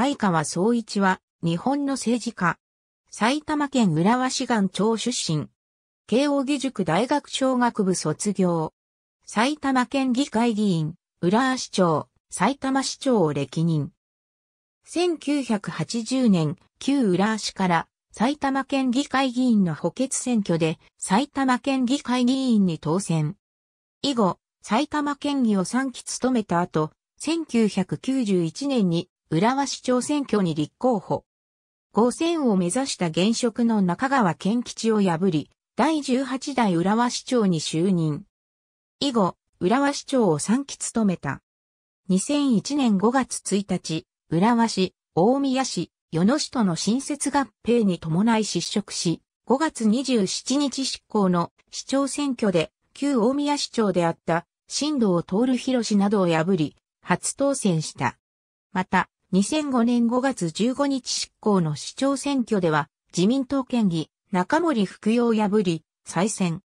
相川惣一は、日本の政治家。埼玉県浦和市岩町出身。慶應義塾大学商学部卒業。埼玉県議会議員、浦和市長、埼玉市長を歴任。1980年、旧浦和市から埼玉県議会議員の補欠選挙で埼玉県議会議員に当選。以後、埼玉県議を3期務めた後、1991年に浦和市長選挙に立候補。5000を目指した現職の中川健吉を破り、第18代浦和市長に就任。以後、浦和市長を3期務めた。2001年5月1日、浦和市、大宮市、与野市との新設合併に伴い失職し、5月27日執行の市長選挙で、旧大宮市長であった、新藤徹弘などを破り、初当選した。また、2005年5月15日執行の市長選挙では、自民党県議、中森福洋を破り、再選。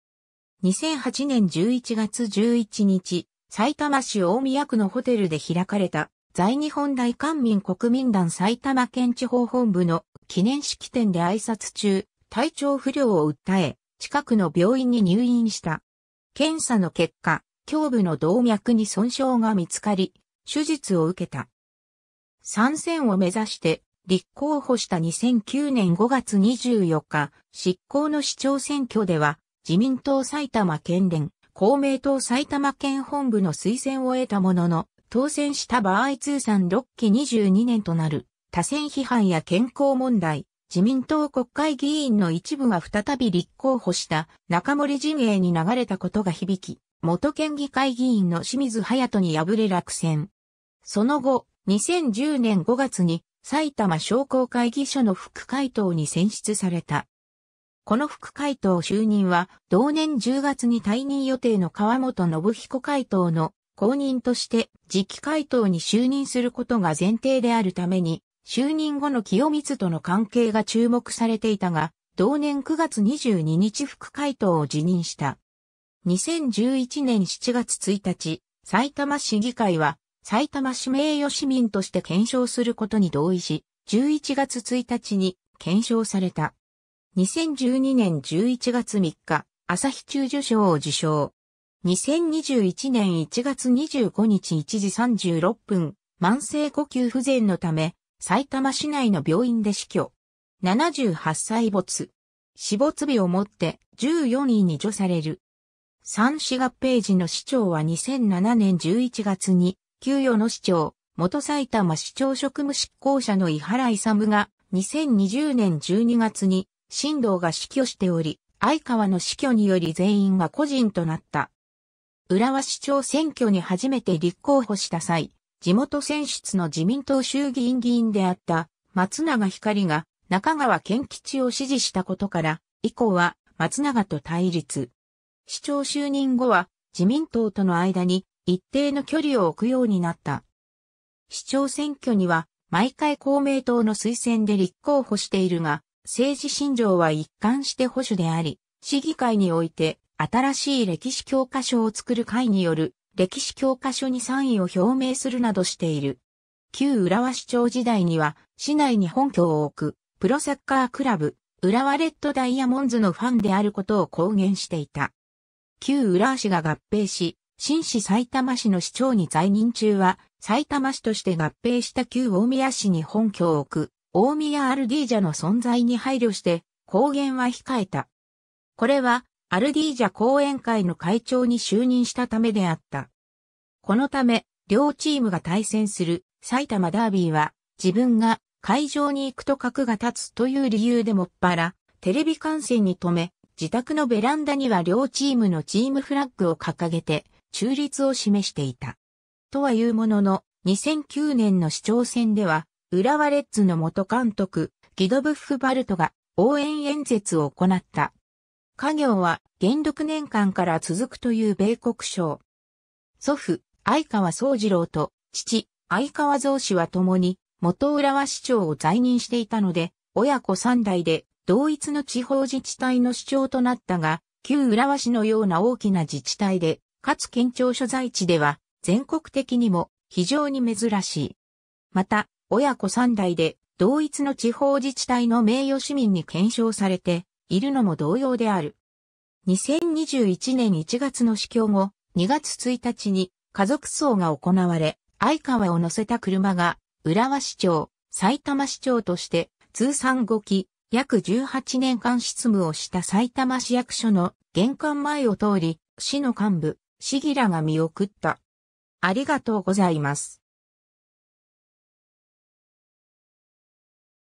2008年11月11日、埼玉市大宮区のホテルで開かれた、在日本大韓民国民団埼玉県地方本部の記念式典で挨拶中、体調不良を訴え、近くの病院に入院した。検査の結果、胸部の動脈に損傷が見つかり、手術を受けた。参選を目指して立候補した2009年5月24日、執行の市長選挙では、自民党埼玉県連、公明党埼玉県本部の推薦を得たものの、当選した場合通算6期22年となる、多選批判や健康問題、自民党国会議員の一部が再び立候補した中森陣営に流れたことが響き、元県議会議員の清水勇人に敗れ落選。その後、2010年5月に埼玉商工会議所の副会頭に選出された。この副会頭就任は同年10月に退任予定の川本信彦会頭の後任として次期会頭に就任することが前提であるために、就任後の清水との関係が注目されていたが、同年9月22日副会頭を辞任した。2011年7月1日、埼玉市議会は、埼玉市名誉市民として顕彰することに同意し、11月1日に顕彰された。2012年11月3日、朝日中受賞を受賞。2021年1月25日1時36分、慢性呼吸不全のため、埼玉市内の病院で死去。78歳没。死没日をもって14位に除される。三市合併時の市長は2007年11月に、旧与野市長、元埼玉市長職務執行者の井原勇が、2020年12月に、新藤が死去しており、相川の死去により全員が個人となった。浦和市長選挙に初めて立候補した際、地元選出の自民党衆議院議員であった、松永光が、中川健吉を支持したことから、以降は、松永と対立。市長就任後は自民党との間に一定の距離を置くようになった。市長選挙には毎回公明党の推薦で立候補しているが、政治信条は一貫して保守であり、市議会において新しい歴史教科書を作る会による歴史教科書に賛意を表明するなどしている。旧浦和市長時代には市内に本拠を置くプロサッカークラブ、浦和レッドダイヤモンズのファンであることを公言していた。旧浦和市が合併し、新市埼玉市の市長に在任中は、埼玉市として合併した旧大宮市に本拠を置く、大宮アルディージャの存在に配慮して、公言は控えた。これは、アルディージャ後援会の会長に就任したためであった。このため、両チームが対戦する埼玉ダービーは、自分が会場に行くと角が立つという理由でもっぱら、テレビ観戦に止め、自宅のベランダには両チームのチームフラッグを掲げて中立を示していた。とはいうものの、2009年の市長選では、浦和レッズの元監督、ギド・ブッフバルトが応援演説を行った。家業は元禄年間から続くという米国商。祖父、相川惣次郎と父、相川惣氏は共に元浦和市長を在任していたので、親子3代で、同一の地方自治体の市長となったが、旧浦和市のような大きな自治体で、かつ県庁所在地では、全国的にも非常に珍しい。また、親子3代で同一の地方自治体の名誉市民に顕彰されているのも同様である。2021年1月の死去後、2月1日に家族葬が行われ、相川を乗せた車が浦和市長、埼玉市長として通算5期、約18年間執務をした埼玉市役所の玄関前を通り、市の幹部、市議らが見送った。ありがとうございます。